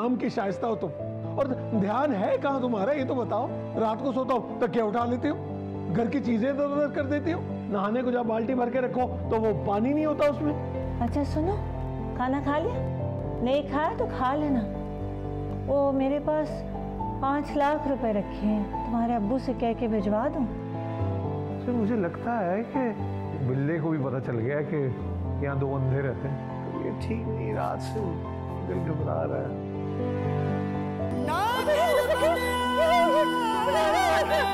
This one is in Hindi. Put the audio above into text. नाम की शाइस्ता हो तुम, और ध्यान है कहाँ तुम्हारा ये तो बताओ। रात को सोता हो तो क्या उठा लेते हो, घर की चीजें इधर उधर कर देते हो, नहाने को जब बाल्टी भर के रखो तो वो पानी नहीं होता उसमें। अच्छा सुनो, खाना खा लिया? नहीं खाया तो खा लेना। वो मेरे पास 5 लाख रुपए रखे हैं, तुम्हारे अब्बू से कह के भिजवा दूं। सर मुझे लगता है कि बिल्ले को भी पता चल गया कि यहाँ दो अंधे रहते हैं, तो ये ठीक नहीं, रात से दिल घबरा रहा है।